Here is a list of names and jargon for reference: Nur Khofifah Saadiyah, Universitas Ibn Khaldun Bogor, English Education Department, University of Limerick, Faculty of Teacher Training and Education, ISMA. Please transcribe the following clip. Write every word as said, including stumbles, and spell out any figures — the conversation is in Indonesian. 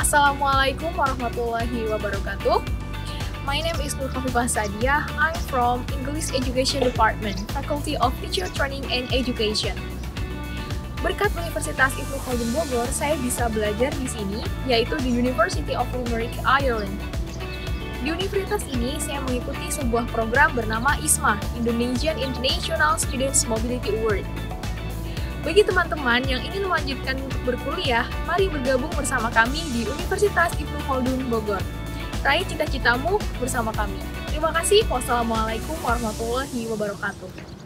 Assalamualaikum warahmatullahi wabarakatuh. My name is Nur Khofifah Saadiyah. I'm from English Education Department, Faculty of Teacher Training and Education. Berkat Universitas Ibn Khaldun Bogor, saya bisa belajar di sini, yaitu di University of Limerick, Ireland. Di universitas ini, saya mengikuti sebuah program bernama I S M A, Indonesian International Students Mobility Award. Bagi teman-teman yang ingin melanjutkan untuk berkuliah, mari bergabung bersama kami di Universitas Ibn Khaldun Bogor. Raih cita-citamu bersama kami. Terima kasih. Wassalamualaikum warahmatullahi wabarakatuh.